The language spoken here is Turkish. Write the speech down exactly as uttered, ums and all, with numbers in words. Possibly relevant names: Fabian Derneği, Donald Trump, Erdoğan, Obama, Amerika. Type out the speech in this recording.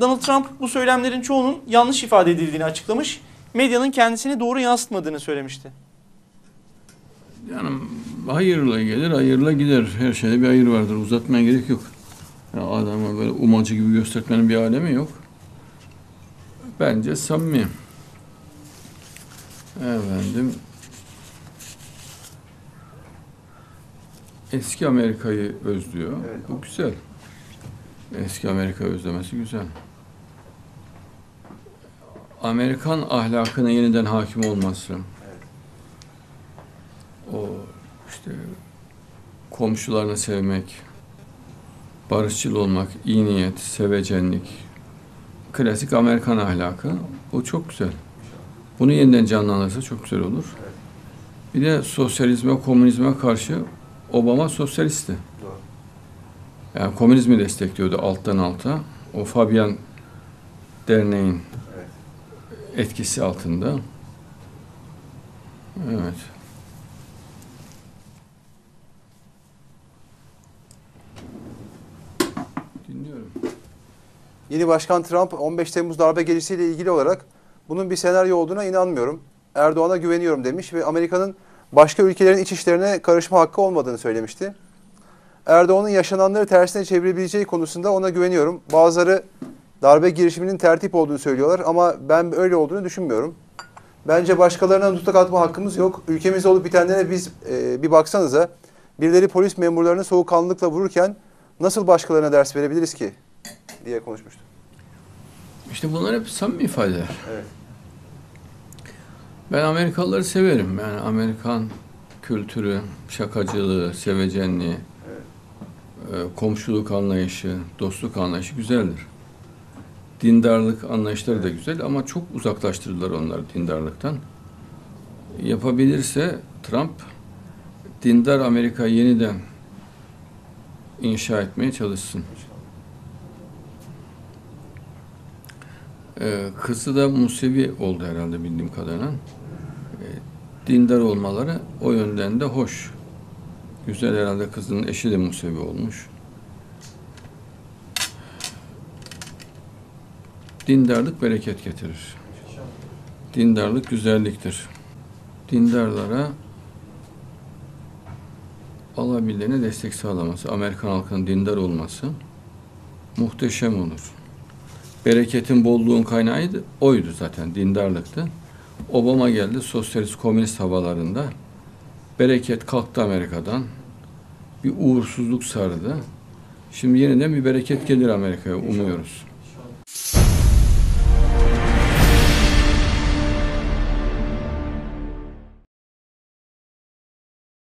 Donald Trump bu söylemlerin çoğunun yanlış ifade edildiğini açıklamış, medyanın kendisini doğru yansıtmadığını söylemişti. Yani hayırla gelir, hayırla gider. Her şeyde bir hayır vardır. Uzatmaya gerek yok. Yani adamı böyle umacı gibi göstermenin bir alemi yok. Bence samimi. Efendim, eski Amerika'yı özlüyor. Evet. Bu güzel. Eski Amerika özlemesi güzel. Amerikan ahlakına yeniden hakim olması. O işte komşularını sevmek, barışçıl olmak, iyi niyet, sevecenlik, klasik Amerikan ahlakı. O çok güzel. Bunu yeniden canlandırsa çok güzel olur. Bir de sosyalizme, komünizme karşı Obama sosyalistti. Yani komünizmi destekliyordu alttan alta. O Fabian Derneği'nin etkisi altında. Evet. Dinliyorum. Yeni Başkan Trump on beş Temmuz darbe gecesiyle ilgili olarak bunun bir senaryo olduğuna inanmıyorum. Erdoğan'a güveniyorum demiş ve Amerika'nın başka ülkelerin iç işlerine karışma hakkı olmadığını söylemişti. Erdoğan'ın yaşananları tersine çevirebileceği konusunda ona güveniyorum. Bazıları darbe girişiminin tertip olduğunu söylüyorlar ama ben öyle olduğunu düşünmüyorum. Bence başkalarına tutak atma hakkımız yok. Ülkemizde olup bitenlere biz e, bir baksanıza. Birileri polis memurlarını soğukkanlılıkla vururken nasıl başkalarına ders verebiliriz ki diye konuşmuştu. İşte bunlar hep samimi ifadeler. Evet. Ben Amerikalıları severim. Yani Amerikan kültürü, şakacılığı, sevecenliği, komşuluk anlayışı, dostluk anlayışı güzeldir. Dindarlık anlayışları da güzel ama çok uzaklaştırdılar onları dindarlıktan. Yapabilirse Trump, dindar Amerika'yı yeniden inşa etmeye çalışsın. Kızı da Musevi oldu herhalde bildiğim kadarıyla. Dindar olmaları o yönden de hoş. Güzel, herhalde kızının eşi de Musevi olmuş. Dindarlık bereket getirir. Dindarlık güzelliktir. Dindarlara alabildiğine destek sağlaması, Amerikan halkının dindar olması muhteşem olur. Bereketin, bolluğun kaynağı oydu zaten, dindarlıktı. Obama geldi, sosyalist, komünist havalarında. Bereket kalktı Amerika'dan, bir uğursuzluk sardı. Şimdi yeniden bir bereket gelir Amerika'ya, umuyoruz.